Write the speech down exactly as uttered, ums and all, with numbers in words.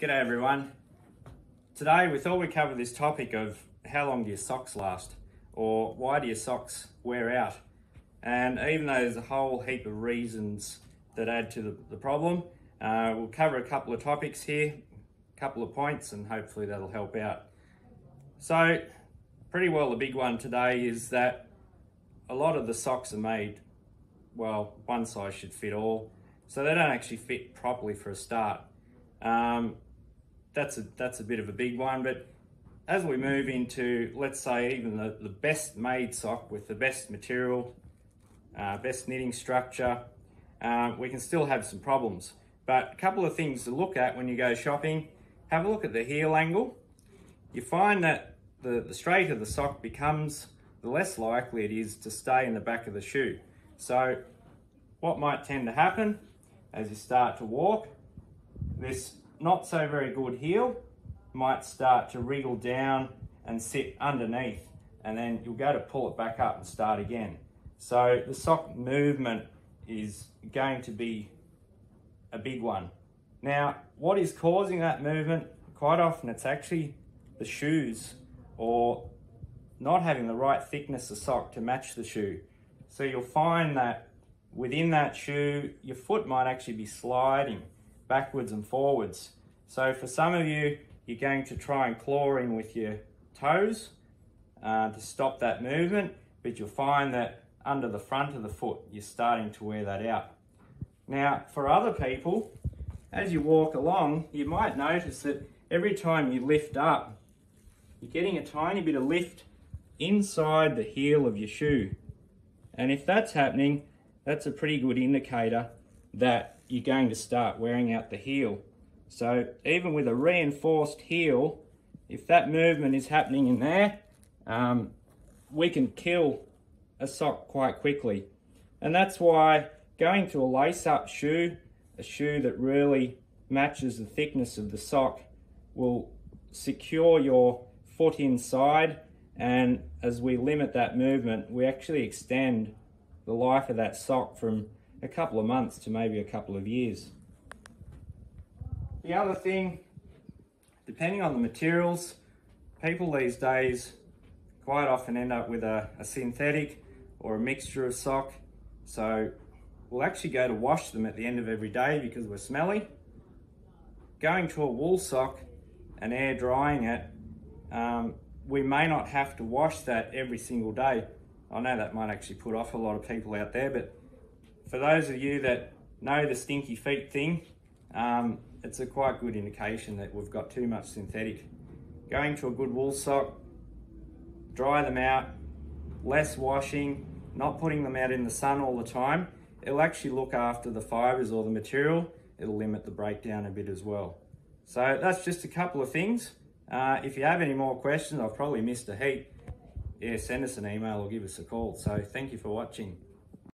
G'day everyone. Today we thought we'd cover this topic of how long do your socks last, or why do your socks wear out? And even though there's a whole heap of reasons that add to the, the problem, uh, we'll cover a couple of topics here, a couple of points, and hopefully that'll help out. So pretty well the big one today is that a lot of the socks are made, well, one size should fit all, so they don't actually fit properly for a start. Um, That's a, that's a bit of a big one, but as we move into, let's say, even the, the best made sock with the best material, uh, best knitting structure, uh, we can still have some problems. But a couple of things to look at when you go shopping, have a look at the heel angle. You find that the, the straighter the sock becomes, the less likely it is to stay in the back of the shoe. So what might tend to happen as you start to walk, this not so very good heel might start to wriggle down and sit underneath, and then you'll go to pull it back up and start again. So the sock movement is going to be a big one. Now, what is causing that movement? Quite often it's actually the shoes, or not having the right thickness of sock to match the shoe. So you'll find that within that shoe, your foot might actually be sliding backwards and forwards. So for some of you, you're going to try and claw in with your toes uh, to stop that movement, but you'll find that under the front of the foot, you're starting to wear that out. Now, for other people, as you walk along, you might notice that every time you lift up, you're getting a tiny bit of lift inside the heel of your shoe. And if that's happening, that's a pretty good indicator that you're going to start wearing out the heel. So even with a reinforced heel, if that movement is happening in there, um, we can kill a sock quite quickly. And that's why going to a lace-up shoe, a shoe that really matches the thickness of the sock, will secure your foot inside, and as we limit that movement, we actually extend the life of that sock from a couple of months to maybe a couple of years. The other thing, depending on the materials, people these days quite often end up with a, a synthetic or a mixture of sock. So we'll actually go to wash them at the end of every day because we're smelly. Going to a wool sock and air drying it, um, we may not have to wash that every single day. I know that might actually put off a lot of people out there, but for those of you that know the stinky feet thing, um, it's a quite good indication that we've got too much synthetic. Going to a good wool sock, dry them out, less washing, not putting them out in the sun all the time. It'll actually look after the fibers or the material. It'll limit the breakdown a bit as well. So that's just a couple of things. Uh, if you have any more questions, I've probably missed a heap. Yeah, send us an email or give us a call. So thank you for watching.